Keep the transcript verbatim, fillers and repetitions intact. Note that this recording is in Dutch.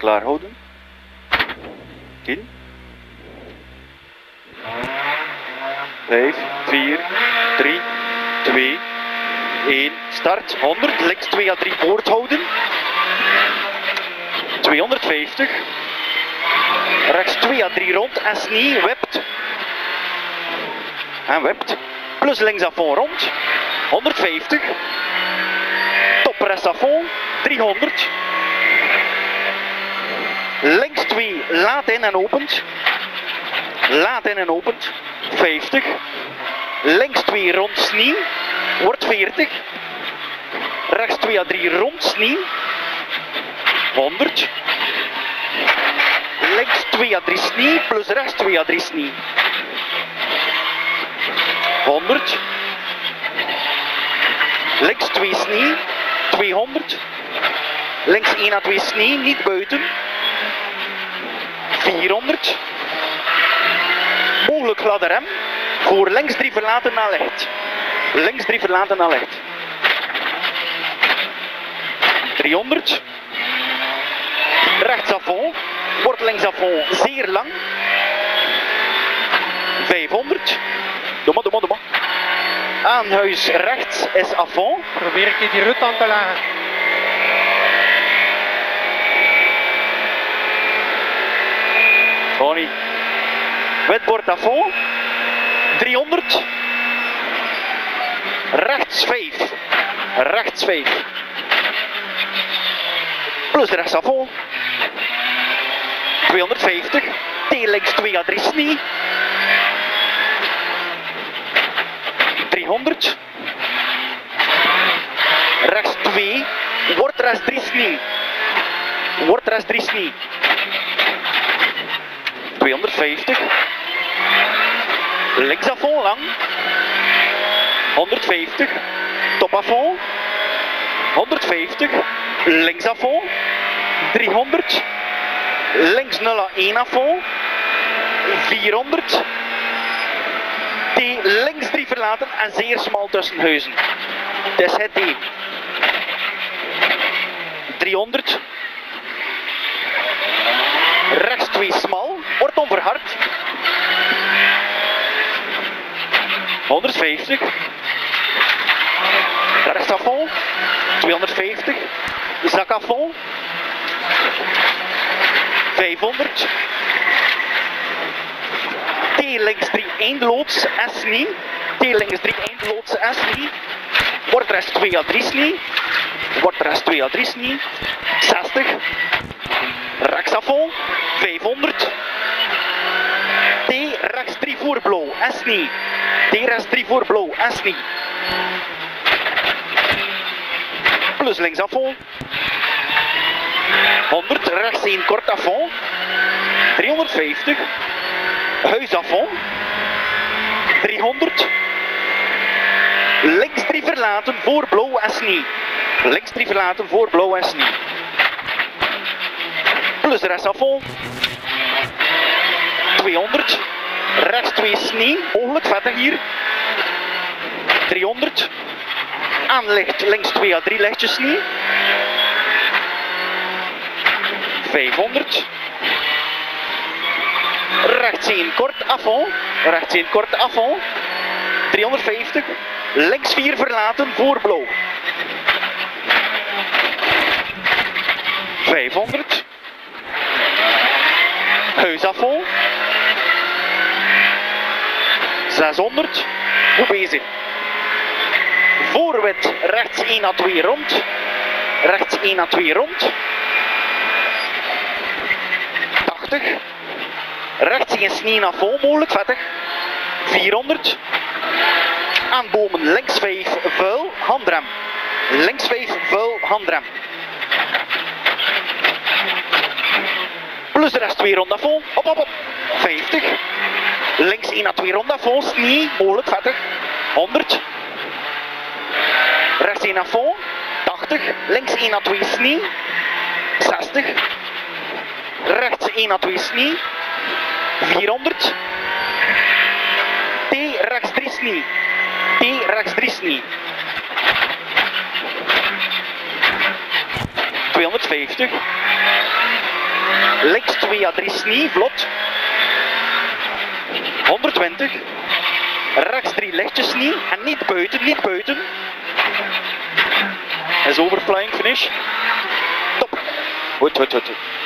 klaar houden. tien. vijf, vier, drie, twee, één. Start. honderd. Links twee à drie boord houden. tweehonderdvijftig. Rechts twee à drie rond. S negen. Wipt. En wipt. Plus links af en rond. honderdvijftig. Top rest af en. driehonderd. Links twee, laat in en opent. Laat in en opent. vijftig. Links twee rond snie. Wordt veertig. Rechts twee à drie rond snie. honderd. Links twee à drie snie. Plus rechts twee à drie snie. honderd. Links twee snie. tweehonderd. Links één à twee snie. Niet buiten. vierhonderd. Mogelijk gladde rem. Voor links drie verlaten naar licht. Links drie verlaten naar licht. driehonderd. Rechts afval. Wordt links afval zeer lang. vijfhonderd. Doe maar, doe maar, doe maar. Aanhuis rechts is afval. Probeer een keer die rut aan te leggen. Sorry. Witbord afval. driehonderd. Rechts vijf. Rechts vijf. Plus rechts afval. tweehonderdvijftig. T-links twee à drie snie. driehonderd. Rechts twee. Wordt rechts drie snie. Wordt rechts drie snie. tweehonderdvijftig. Links afval lang. honderdvijftig. Top afval. honderdvijftig. Links afval. driehonderd. Links nul à één afval. vierhonderd. Die links drie verlaten en zeer smal tussen huizen. Het is het die. driehonderd. Rechts twee smal. Wordt onverhard. honderdvijftig. Rechts afval. tweehonderdvijftig. Zak afval. vijfhonderd. T links drie eindloods. S niet. T links drie eindloods. S niet. Wordt rest twee à drie snie. Wordt rest twee à drie snie. zestig. Rechts afval. vijfhonderd. T rechts drie voor blauw. S niet. T rechts drie voor blauw. S niet. Plus links afval. honderd. Rechts één kort afval. driehonderdvijftig. Huis afval. driehonderd. Links drie verlaten voor blauw en snie. Links drie verlaten voor blauw en snie. Plus de rest afval. tweehonderd. Rechts twee snie. Mogelijk vettig hier. driehonderd. Aanlicht links twee à drie lichtjes snie. vijfhonderd. Rechts één kort afval. Rechts één kort afval. driehonderdvijftig. Links vier verlaten voor blauw. vijfhonderd. Huisafval. zeshonderd. Goed bezig. Voorwit rechts één à twee rond. Rechts één à twee rond. tachtig. Rechts geen sneeuw naar vol mogelijk, vettig. vierhonderd. Aan bomen links vijf vuil handrem. Links vijf vuil handrem. Plus de rest twee rond afval. Op, op, op. vijftig. Links één à twee rond afval. Sneeuw, mogelijk, vettig. honderd. Rechts één afval. tachtig. Links één à twee sneeuw. zestig. Rechts één à twee sneeuw. vierhonderd. T rechts drie sneeuw. T rechts drie sneeuw. tweehonderdvijftig. Links twee à drie Snee, vlot. honderdtwintig. Rechts drie lichtjes Snee. En niet buiten, niet buiten. Is over flying finish. Top. Goed, goed, goed.